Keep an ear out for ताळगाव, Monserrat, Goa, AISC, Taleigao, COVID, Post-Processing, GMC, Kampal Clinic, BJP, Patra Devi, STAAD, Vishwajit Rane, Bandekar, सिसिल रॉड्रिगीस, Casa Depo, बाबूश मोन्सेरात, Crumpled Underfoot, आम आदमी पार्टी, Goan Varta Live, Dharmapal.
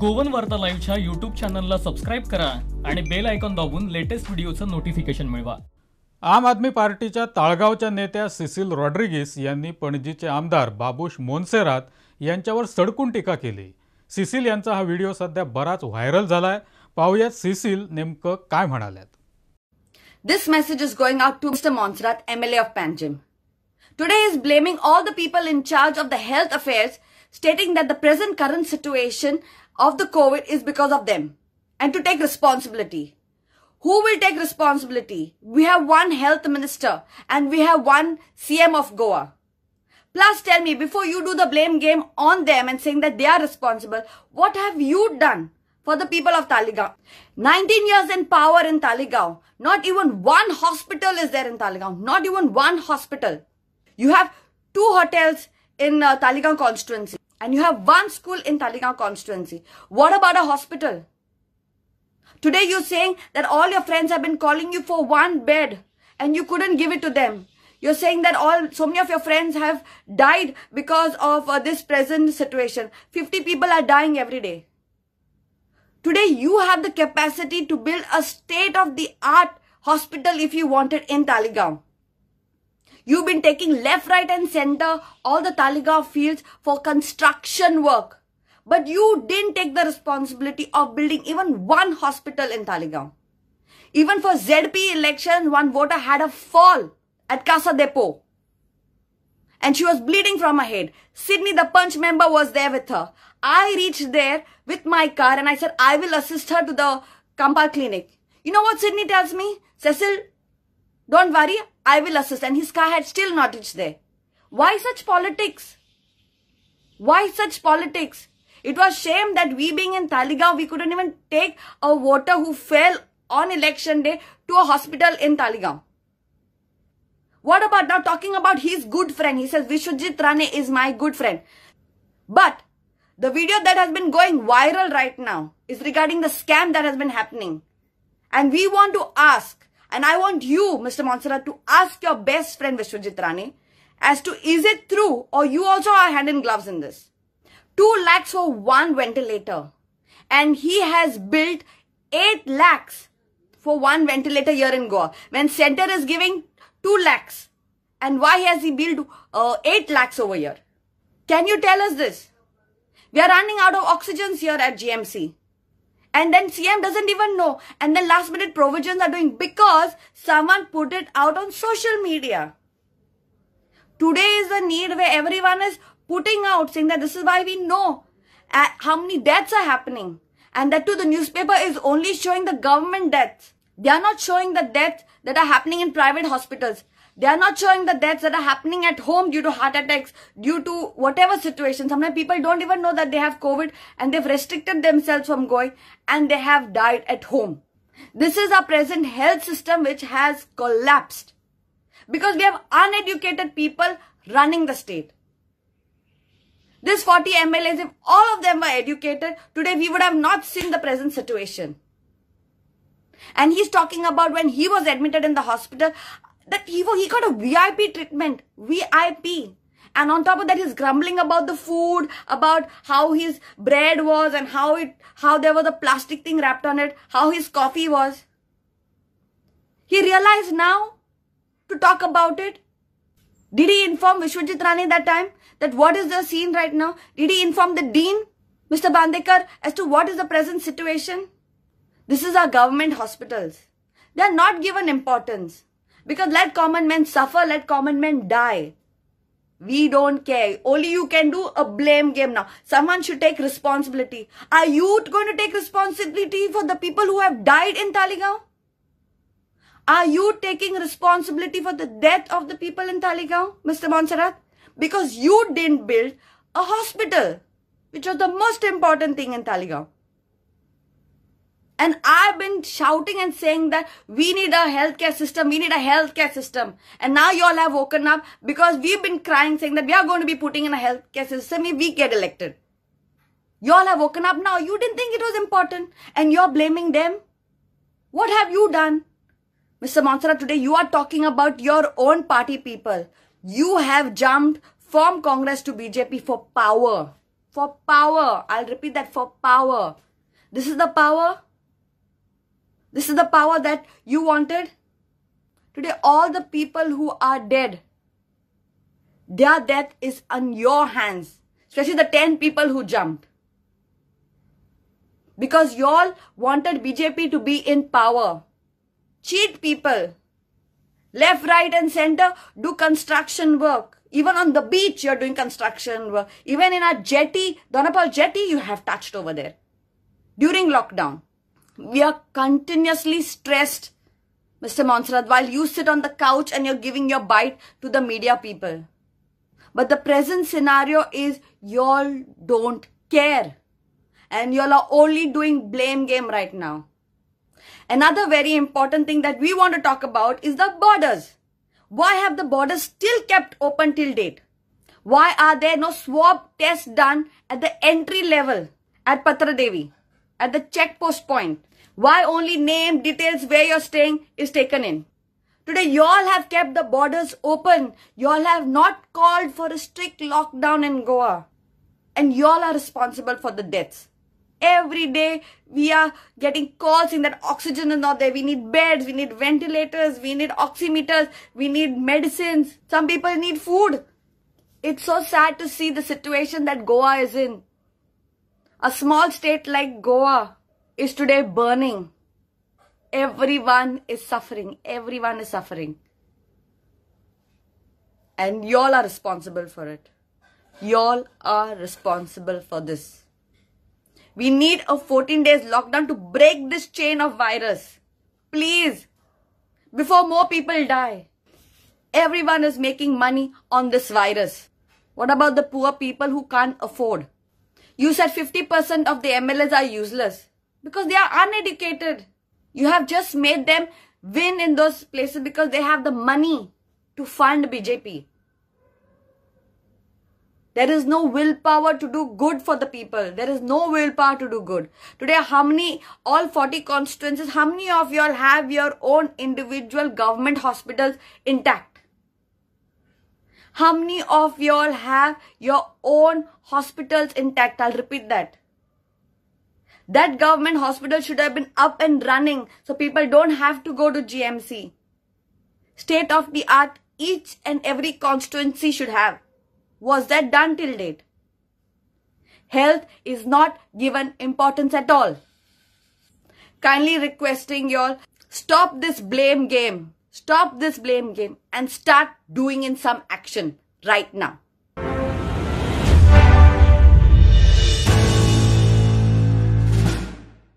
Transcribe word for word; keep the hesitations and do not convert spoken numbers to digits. गोवन वार्ता लाईव्हच्या यूट्यूब चॅनलला सबस्क्राइब करा आणि बेल आयकॉन दाबून लेटेस्ट व्हिडिओचं नोटिफिकेशन मिळवा। आम आदमी पार्टीच्या ताळगावच्या नेत्या सिसिल रॉड्रिगीस यांनी पणजीचे आमदार बाबूश मोन्सेरात यांच्यावर सडकून टीका केली। सिसिल यांचा हा व्हिडिओ सध्या बराच व्हायरल झालाय। पाहुयात सिसिल नेमकं काय म्हणाल्यात। This message is going out to mister Monserrate, MLA of Panjim. Today is blaming all the people in charge of the health affairs, stating that the present current situation of the COVID is because of them, and to take responsibility. Who will take responsibility? We have one health minister and we have one C M of Goa. Plus, tell me, before you do the blame game on them and saying that they are responsible, what have you done for the people of Taleigao? nineteen years in power in Taleigao, not even one hospital is there in Taleigao, not even one hospital. You have two hotels in uh, Taleigao constituency, and you have one school in Taleigao constituency. What about a hospital? Today you're saying that all your friends have been calling you for one bed and you couldn't give it to them. You're saying that all so many of your friends have died because of uh, this present situation. fifty people are dying every day. Today you have the capacity to build a state-of-the-art hospital if you wanted in Taleigao. You've been taking left, right and center all the Taleigao fields for construction work. But you didn't take the responsibility of building even one hospital in Taleigao. Even for Z P election, one voter had a fall at Casa Depo. And she was bleeding from her head. Sydney, the punch member, was there with her. I reached there with my car and I said, I will assist her to the Kampal Clinic. You know what Sydney tells me? Cecil, don't worry, I will assist. And his car had still not reached there. Why such politics? Why such politics? It was shame that we being in Taleigao, we couldn't even take a voter who fell on election day to a hospital in Taleigao. What about now talking about his good friend? He says, Vishwajit Rane is my good friend. But the video that has been going viral right now is regarding the scam that has been happening. And we want to ask, and I want you, Mister Monserrat, to ask your best friend Vishwajit Rane as to is it true or you also are hand in gloves in this. Two lakhs for one ventilator, and he has built eight lakhs for one ventilator here in Goa. When center is giving two lakhs, and why has he built uh, eight lakhs over here? Can you tell us this? We are running out of oxygens here at G M C. And then C M doesn't even know. And then last minute provisions are doing because someone put it out on social media. Today is the need where everyone is putting out saying that this is why we know uh, how many deaths are happening. And that too the newspaper is only showing the government deaths. They are not showing the deaths that are happening in private hospitals. They are not showing the deaths that are happening at home due to heart attacks, due to whatever situation. Sometimes people don't even know that they have COVID and they've restricted themselves from going and they have died at home. This is our present health system which has collapsed because we have uneducated people running the state. These forty M L As, if all of them were educated, today we would have not seen the present situation. And he's talking about when he was admitted in the hospital, that he, he got a V I P treatment, V I P. And on top of that, he's grumbling about the food, about how his bread was and how it, how there was a plastic thing wrapped on it, how his coffee was. He realized now to talk about it. Did he inform Vishwajit Rane that time that what is the scene right now? Did he inform the dean, Mister Bandekar, as to what is the present situation? This is our government hospitals. They are not given importance. Because let common men suffer, let common men die. We don't care. Only you can do a blame game now. Someone should take responsibility. Are you going to take responsibility for the people who have died in Taleigao? Are you taking responsibility for the death of the people in Taleigao, Mister Monserrat? Because you didn't build a hospital, which was the most important thing in Taleigao. And I've been shouting and saying that we need a healthcare system, we need a healthcare system. And now you all have woken up because we've been crying saying that we are going to be putting in a healthcare system if we get elected. You all have woken up now. You didn't think it was important and you're blaming them. What have you done? Mister Monserrat, today you are talking about your own party people. You have jumped from Congress to B J P for power, For power. I'll repeat that, for power. This is the power. This is the power that you wanted. Today, all the people who are dead, their death is on your hands. Especially the ten people who jumped. Because y'all wanted B J P to be in power. Cheat people. Left, right and center, do construction work. Even on the beach, you're doing construction work. Even in our jetty, Dharmapal jetty, you have touched over there. During lockdown, we are continuously stressed, Mister Monserrat, while you sit on the couch and you're giving your bite to the media people. But the present scenario is y'all don't care. And y'all are only doing blame game right now. Another very important thing that we want to talk about is the borders. Why have the borders still kept open till date? Why are there no swab tests done at the entry level at Patra Devi, at the check post point? Why only name, details, where you're staying is taken in? Today, y'all have kept the borders open. Y'all have not called for a strict lockdown in Goa. And y'all are responsible for the deaths. Every day we are getting calls in that oxygen is not there. We need beds, we need ventilators, we need oximeters, we need medicines. Some people need food. It's so sad to see the situation that Goa is in. A small state like Goa is today burning. Everyone is suffering. Everyone is suffering. And y'all are responsible for it. Y'all are responsible for this. We need a fourteen days lockdown to break this chain of virus. Please. Before more people die. Everyone is making money on this virus. What about the poor people who can't afford? You said fifty percent of the M L As are useless. Because they are uneducated. You have just made them win in those places because they have the money to fund B J P. There is no willpower to do good for the people. There is no willpower to do good. Today, how many, all forty constituencies, how many of you all have your own individual government hospitals intact? How many of you all have your own hospitals intact? I'll repeat that. That government hospital should have been up and running so people don't have to go to G M C. State of the art, each and every constituency should have. Was that done till date? Health is not given importance at all. Kindly requesting y'all, stop this blame game. Stop this blame game and start doing in some action right now.